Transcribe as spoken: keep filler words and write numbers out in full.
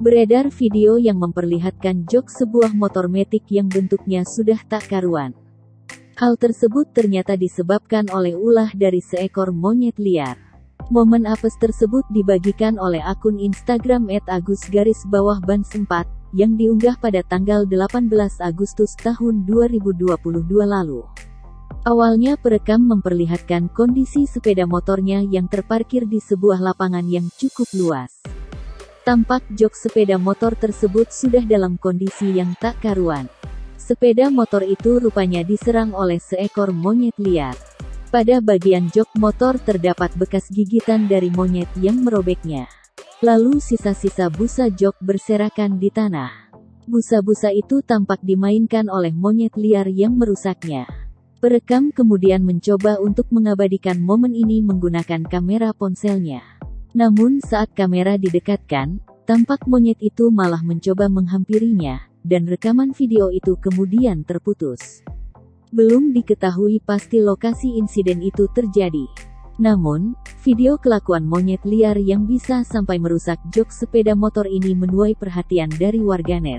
Beredar video yang memperlihatkan jok sebuah motor matic yang bentuknya sudah tak karuan. Hal tersebut ternyata disebabkan oleh ulah dari seekor monyet liar. Momen apes tersebut dibagikan oleh akun Instagram et agoez underscore bandz empat, yang diunggah pada tanggal delapan belas Agustus tahun dua ribu dua puluh dua lalu. Awalnya perekam memperlihatkan kondisi sepeda motornya yang terparkir di sebuah lapangan yang cukup luas. Tampak jok sepeda motor tersebut sudah dalam kondisi yang tak karuan. Sepeda motor itu rupanya diserang oleh seekor monyet liar. Pada bagian jok motor terdapat bekas gigitan dari monyet yang merobeknya. Lalu sisa-sisa busa jok berserakan di tanah. Busa-busa itu tampak dimainkan oleh monyet liar yang merusaknya. Perekam kemudian mencoba untuk mengabadikan momen ini menggunakan kamera ponselnya. Namun saat kamera didekatkan, tampak monyet itu malah mencoba menghampirinya, dan rekaman video itu kemudian terputus. Belum diketahui pasti lokasi insiden itu terjadi. Namun, video kelakuan monyet liar yang bisa sampai merusak jok sepeda motor ini menuai perhatian dari warganet.